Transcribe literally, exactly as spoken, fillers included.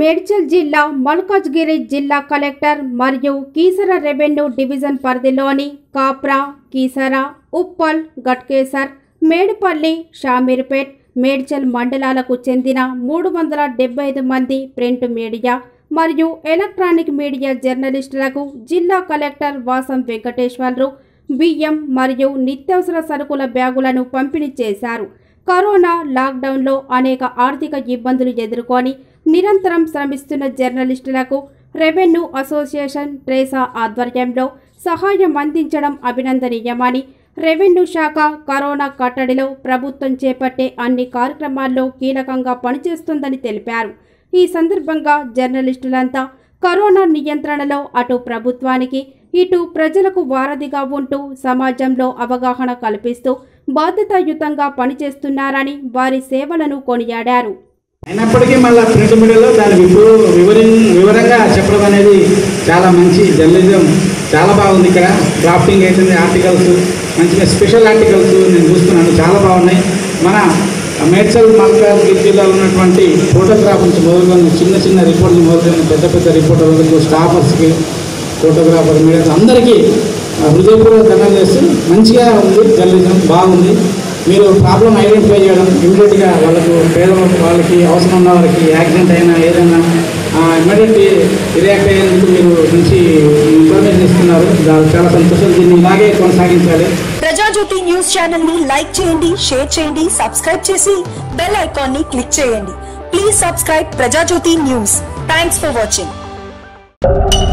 మేడ్చల్ జిల్లా మల్కాజ్గిరి జిల్లా కలెక్టర్ మరియు కీసర రెవెన్యూ డివిజన్ పరిధిలోని కాప్రా, కీసర, ఉప్పల్, గట్కేసర్, మేడిపల్లి, షామీర్పేట్, మేడ్చల్ మండలాలకు చెందిన మూడు వందల డెబ్బై ఐదు మంది ప్రింట్ మీడియా మరియు ఎలక్ట్రానిక్ మీడియా జర్నలిస్టులకు జిల్లా కలెక్టర్ వాసం వెంకటేశ్వర్లు బియ్యం మరియు నిత్యావసర సరుకుల బ్యాగులను పంపిణీ చేశారు. కరోనా లాక్డౌన్లో అనేక ఆర్థిక ఇబ్బందులు ఎదుర్కొని నిరంతరం శ్రమిస్తున్న జర్నలిస్టులకు రెవెన్యూ అసోసియేషన్ ట్రేసా ఆధ్వర్యంలో సహాయం అందించడం అభినందనీయమని రెవెన్యూ శాఖ కరోనా కట్టడిలో ప్రభుత్వం చేపట్టే అన్ని కార్యక్రమాల్లో కీలకంగా పనిచేస్తుందని తెలిపారు. ఈ సందర్భంగా జర్నలిస్టులంతా కరోనా నియంత్రణలో అటు ప్రభుత్వానికి ఇటు ప్రజలకు వారధిగా ఉంటూ సమాజంలో అవగాహన కల్పిస్తూ బాధ్యతాయుతంగా పనిచేస్తున్నారని వారి సేవలను కొనియాడారు. అయినప్పటికీ మళ్ళీ ప్రింట్ మీడియాలో దాని వివరి వివరంగా చెప్పడం అనేది చాలా మంచి జర్నలిజం, చాలా బాగుంది. ఇక్కడ డ్రాఫ్టింగ్ అవుతుంది, ఆర్టికల్స్ మంచిగా స్పెషల్ ఆర్టికల్స్ నేను చూస్తున్నాను, చాలా బాగున్నాయి. మన మేడ్చల్ మల్కాజ్గిరి జిల్లాలో ఉన్నటువంటి ఫోటోగ్రాఫ్ నుంచి మొదలుకొని చిన్న చిన్న రిపోర్ట్లు మొదలుకొని పెద్ద పెద్ద రిపోర్టర్లకు, స్టాఫర్స్కి, ఫోటోగ్రాఫర్, మీడియా అందరికీ హృదయపూర్వక ధన్యవాదాలు చేస్తూ మంచిగా ఉంది జర్నలిజం, బాగుంది. మీరు ప్రాబ్లం ఐడెంటిఫై చేయడం ఇమీడియట్గా వాళ్ళకు, పేద వాళ్ళకి, అవసరం ఉన్న వాళ్ళకి యాక్సిడెంట్ అయినా ఏదైనా ఇమీడియట్ రియాక్ట్ అయ్యేందుకు మీరు మంచి ఇన్ఫర్మేషన్ ఇస్తున్నారు. చాలా సంతోషం. దీన్ని ఇలాగే కొనసాగించాలి. ప్రజాజ్యోతి న్యూస్ ఛానల్ ని లైక్ చేయండి, షేర్ చేయండి, సబ్స్క్రైబ్ చేసి బెల్ ఐకాన్ ని క్లిక్ చేయండి. Please subscribe Prajajyothi news. Thanks for watching.